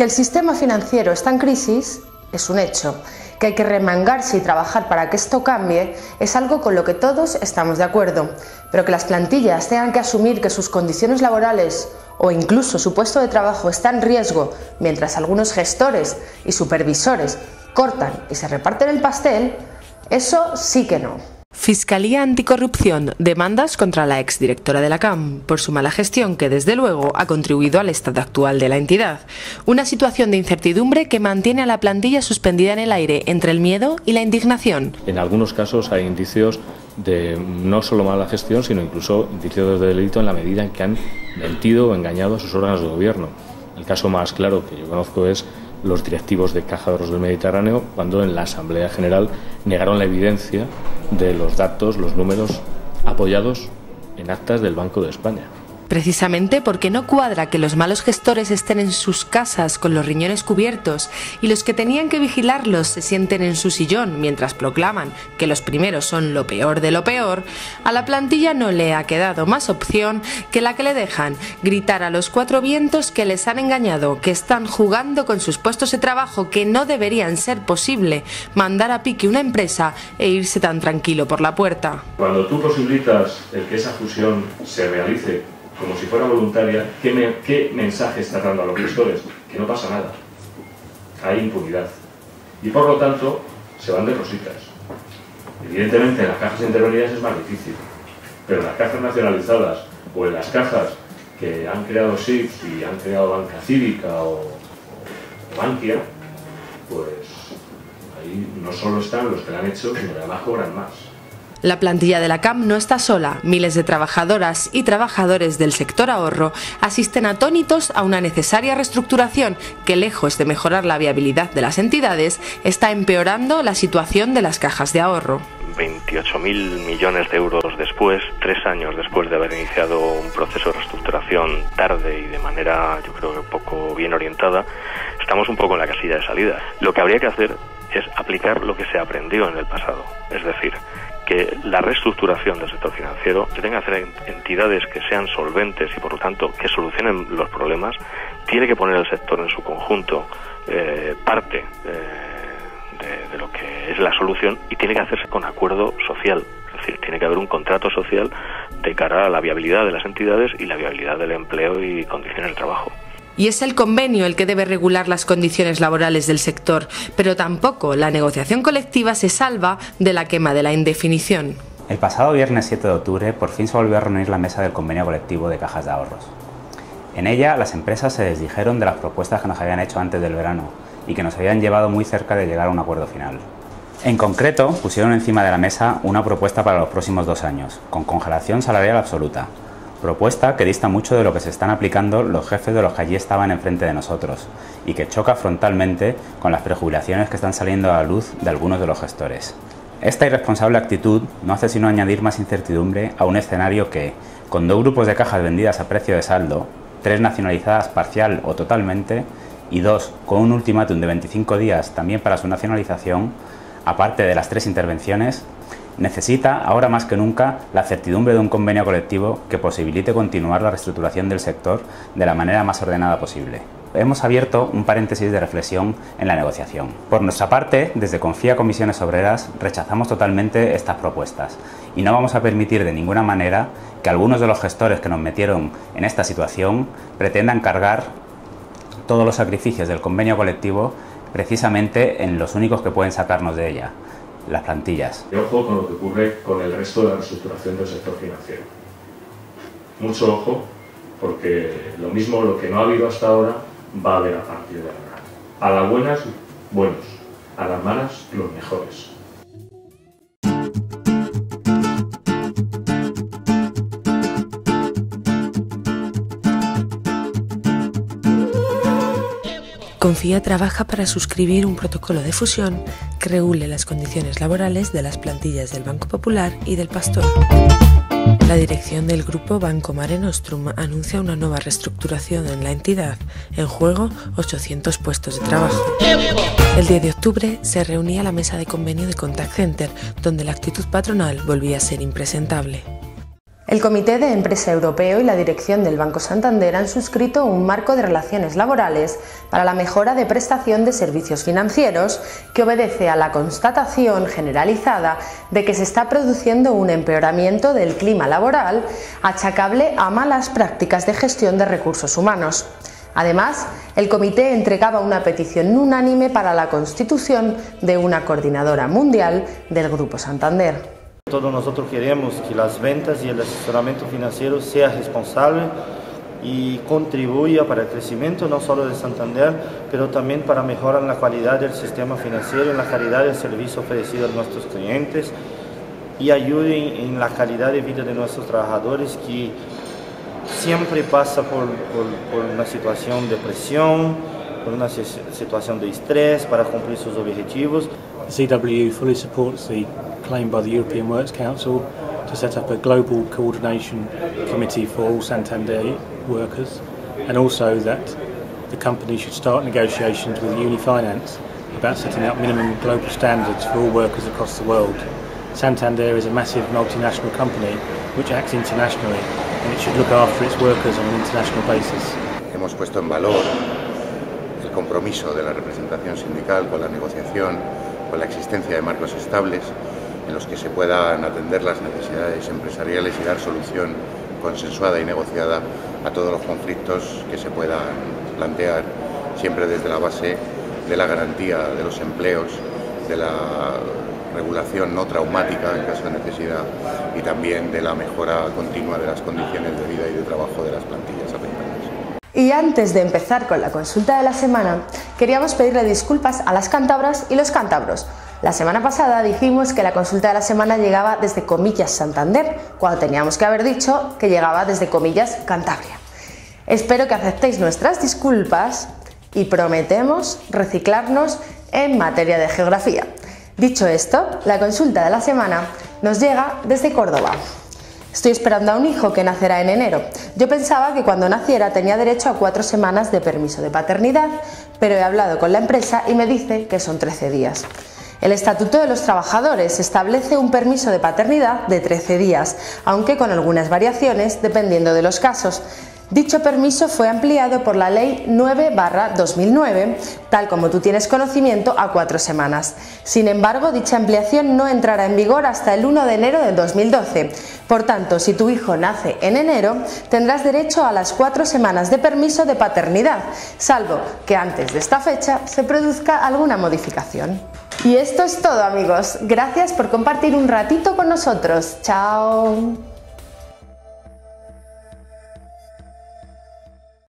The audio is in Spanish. Que el sistema financiero está en crisis es un hecho, que hay que remangarse y trabajar para que esto cambie es algo con lo que todos estamos de acuerdo, pero que las plantillas tengan que asumir que sus condiciones laborales o incluso su puesto de trabajo está en riesgo mientras algunos gestores y supervisores cortan y se reparten el pastel, eso sí que no. Fiscalía Anticorrupción, demandas contra la exdirectora de la CAM por su mala gestión que desde luego ha contribuido al estado actual de la entidad. Una situación de incertidumbre que mantiene a la plantilla suspendida en el aire entre el miedo y la indignación. En algunos casos hay indicios de no solo mala gestión, sino incluso indicios de delito en la medida en que han mentido o engañado a sus órganos de gobierno. El caso más claro que yo conozco es los directivos de Caja de Ahorros del Mediterráneo, cuando en la Asamblea General negaron la evidencia de los datos, los números apoyados en actas del Banco de España. Precisamente porque no cuadra que los malos gestores estén en sus casas con los riñones cubiertos y los que tenían que vigilarlos se sienten en su sillón mientras proclaman que los primeros son lo peor de lo peor, a la plantilla no le ha quedado más opción que la que le dejan, gritar a los cuatro vientos que les han engañado, que están jugando con sus puestos de trabajo, que no deberían ser posible mandar a pique una empresa e irse tan tranquilo por la puerta. Cuando tú posibilitas el que esa fusión se realice como si fuera voluntaria, ¿qué mensaje está dando a los gestores? Que no pasa nada, hay impunidad y por lo tanto se van de rositas. Evidentemente en las cajas intervenidas es más difícil, pero en las cajas nacionalizadas o en las cajas que han creado SIP y han creado Banca Cívica o Bankia, pues ahí no solo están los que la han hecho, sino que además cobran más. La plantilla de la CAM no está sola, miles de trabajadoras y trabajadores del sector ahorro asisten atónitos a una necesaria reestructuración que, lejos de mejorar la viabilidad de las entidades, está empeorando la situación de las cajas de ahorro. 28.000 millones de euros después, 3 años después de haber iniciado un proceso de reestructuración tarde y de manera, yo creo, que poco bien orientada, estamos un poco en la casilla de salida. Lo que habría que hacer es aplicar lo que se aprendió en el pasado, es decir, que la reestructuración del sector financiero que tenga que hacer entidades que sean solventes y por lo tanto que solucionen los problemas, tiene que poner el sector en su conjunto parte de lo que es la solución y tiene que hacerse con acuerdo social, es decir, tiene que haber un contrato social de cara a la viabilidad de las entidades y la viabilidad del empleo y condiciones de trabajo. Y es el convenio el que debe regular las condiciones laborales del sector, pero tampoco la negociación colectiva se salva de la quema de la indefinición. El pasado viernes 7 de octubre por fin se volvió a reunir la mesa del convenio colectivo de cajas de ahorros. En ella las empresas se desdijeron de las propuestas que nos habían hecho antes del verano y que nos habían llevado muy cerca de llegar a un acuerdo final. En concreto, pusieron encima de la mesa una propuesta para los próximos 2 años, con congelación salarial absoluta. Propuesta que dista mucho de lo que se están aplicando los jefes de los que allí estaban enfrente de nosotros y que choca frontalmente con las prejubilaciones que están saliendo a la luz de algunos de los gestores. Esta irresponsable actitud no hace sino añadir más incertidumbre a un escenario que, con 2 grupos de cajas vendidas a precio de saldo, 3 nacionalizadas parcial o totalmente y 2 con un ultimátum de 25 días también para su nacionalización, aparte de las 3 intervenciones, necesita, ahora más que nunca, la certidumbre de un convenio colectivo que posibilite continuar la reestructuración del sector de la manera más ordenada posible. Hemos abierto un paréntesis de reflexión en la negociación. Por nuestra parte, desde Confía Comisiones Obreras, rechazamos totalmente estas propuestas y no vamos a permitir de ninguna manera que algunos de los gestores que nos metieron en esta situación pretendan cargar todos los sacrificios del convenio colectivo precisamente en los únicos que pueden sacarnos de ella: las plantillas. Y ojo con lo que ocurre con el resto de la reestructuración del sector financiero. Mucho ojo, porque lo mismo lo que no ha habido hasta ahora va a haber a partir de ahora. A las buenas, buenos; a las malas, los mejores. Confía trabaja para suscribir un protocolo de fusión que regule las condiciones laborales de las plantillas del Banco Popular y del Pastor. La dirección del grupo Banco Mare Nostrum anuncia una nueva reestructuración en la entidad, en juego 800 puestos de trabajo. El 10 de octubre se reunía la mesa de convenio de Contact Center, donde la actitud patronal volvía a ser impresentable. El Comité de Empresa Europeo y la dirección del Banco Santander han suscrito un marco de relaciones laborales para la mejora de prestación de servicios financieros que obedece a la constatación generalizada de que se está produciendo un empeoramiento del clima laboral achacable a malas prácticas de gestión de recursos humanos. Además, el comité entregaba una petición unánime para la constitución de una coordinadora mundial del Grupo Santander. Todos nosotros queremos que las ventas y el asesoramiento financiero sea responsable y contribuya para el crecimiento no solo de Santander, pero también para mejorar la calidad del sistema financiero, en la calidad del servicio ofrecido a nuestros clientes y ayuden en la calidad de vida de nuestros trabajadores que siempre pasa por una situación de presión, por una situación de estrés para cumplir sus objetivos. The CW fully supports the claim by the European Works Council to set up a global coordination committee for all Santander workers, and also that the company should start negotiations with Unifinance about setting up minimum global standards for all workers across the world. Santander is a massive multinational company which acts internationally, and it should look after its workers on an international basis. Hemos puesto en valor el compromiso de la representación sindical con la negociación, con la existencia de marcos estables en los que se puedan atender las necesidades empresariales y dar solución consensuada y negociada a todos los conflictos que se puedan plantear, siempre desde la base de la garantía de los empleos, de la regulación no traumática en caso de necesidad y también de la mejora continua de las condiciones de vida y de trabajo de las plantillas afectadas. Y antes de empezar con la consulta de la semana, queríamos pedirle disculpas a las cántabras y los cántabros. La semana pasada dijimos que la consulta de la semana llegaba desde comillas Santander, cuando teníamos que haber dicho que llegaba desde comillas Cantabria. Espero que aceptéis nuestras disculpas y prometemos reciclarnos en materia de geografía. Dicho esto, la consulta de la semana nos llega desde Córdoba. Estoy esperando a un hijo que nacerá en enero. Yo pensaba que cuando naciera tenía derecho a 4 semanas de permiso de paternidad, pero he hablado con la empresa y me dice que son 13 días. El Estatuto de los Trabajadores establece un permiso de paternidad de 13 días, aunque con algunas variaciones dependiendo de los casos. Dicho permiso fue ampliado por la Ley 9/2009, tal como tú tienes conocimiento, a 4 semanas. Sin embargo, dicha ampliación no entrará en vigor hasta el 1 de enero de 2012. Por tanto, si tu hijo nace en enero, tendrás derecho a las 4 semanas de permiso de paternidad, salvo que antes de esta fecha se produzca alguna modificación. Y esto es todo, amigos. Gracias por compartir un ratito con nosotros. ¡Chao!